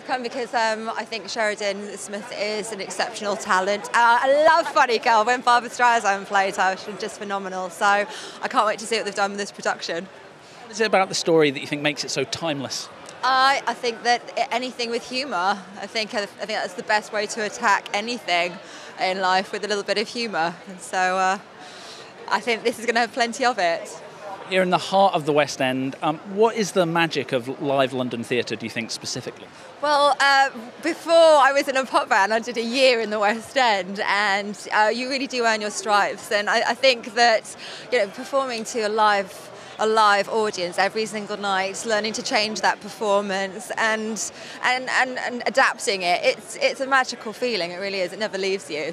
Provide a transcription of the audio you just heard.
I've come because I think Sheridan Smith is an exceptional talent. I love Funny Girl. When Barbara Streisand played her, she was just phenomenal. So I can't wait to see what they've done with this production. What is it about the story that you think makes it so timeless? I think that anything with humour. I think that's the best way to attack anything in life, with a little bit of humour. And so I think this is going to have plenty of it. You're in the heart of the West End. What is the magic of live London theatre, do you think, specifically? Well, before I was in a pop band, I did a year in the West End, and you really do earn your stripes. And I think that, you know, performing to a live audience every single night, learning to change that performance and adapting it, it's a magical feeling. It really is. It never leaves you.